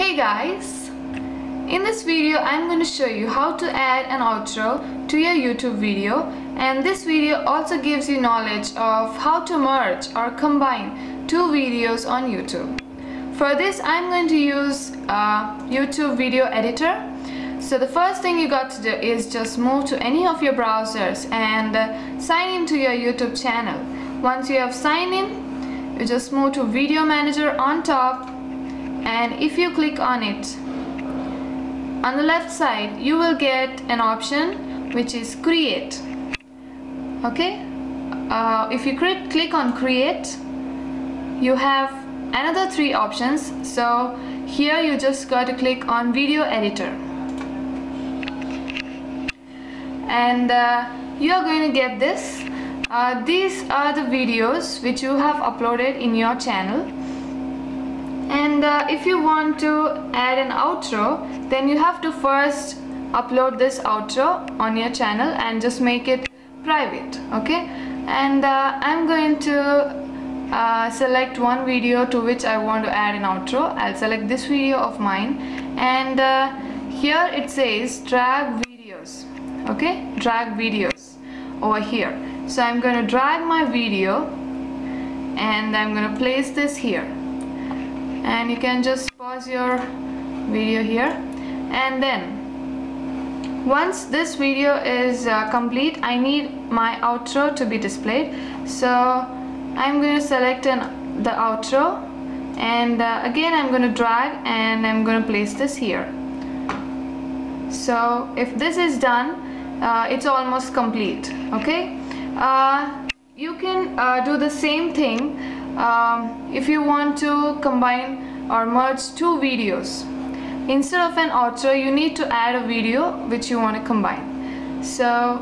Hey guys, in this video I'm going to show you how to add an outro to your YouTube video, and this video also gives you knowledge of how to merge or combine two videos on YouTube. For this I'm going to use YouTube video editor. So the first thing you got to do is just move to any of your browsers and sign in to your YouTube channel. Once you have signed in, you just move to video manager on top, and if you click on it, on the left side you will get an option which is create. Okay, if you click on create, you have another three options. So here you just got to click on video editor, and you are going to get this. These are the videos which you have uploaded in your channel. And if you want to add an outro, then you have to first upload this outro on your channel and just make it private. Okay, and I'm going to select one video to which I want to add an outro. I'll select this video of mine, and here it says drag videos. Okay, drag videos over here. So I'm going to drag my video and I'm going to place this here. And you can just pause your video here, and then once this video is complete, I need my outro to be displayed. So I'm going to select the outro, and again I'm going to drag and I'm going to place this here. So if this is done, it's almost complete. Okay, you can do the same thing if you want to combine or merge two videos. Instead of an outro, you need to add a video which you want to combine. So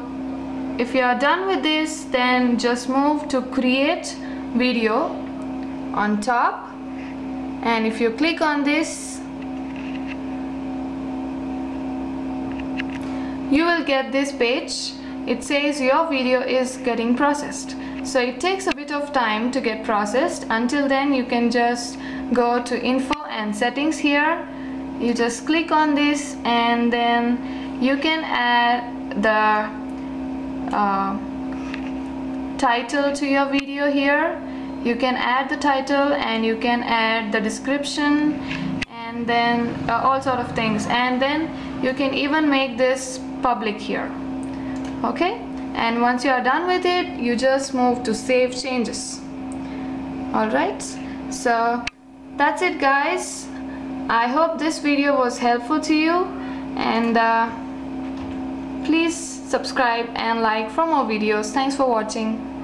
if you are done with this, then just move to create video on top, and if you click on this, you will get this page. It says your video is getting processed. So it takes a bit of time to get processed. Until then, you can just go to info and settings here. You just click on this, and then you can add the title to your video here. You can add the title and you can add the description, and then all sort of things. And then you can even make this public here. Okay, and once you are done with it, you just move to save changes. Alright, so that's it guys. I hope this video was helpful to you, and please subscribe and like for more videos. Thanks for watching.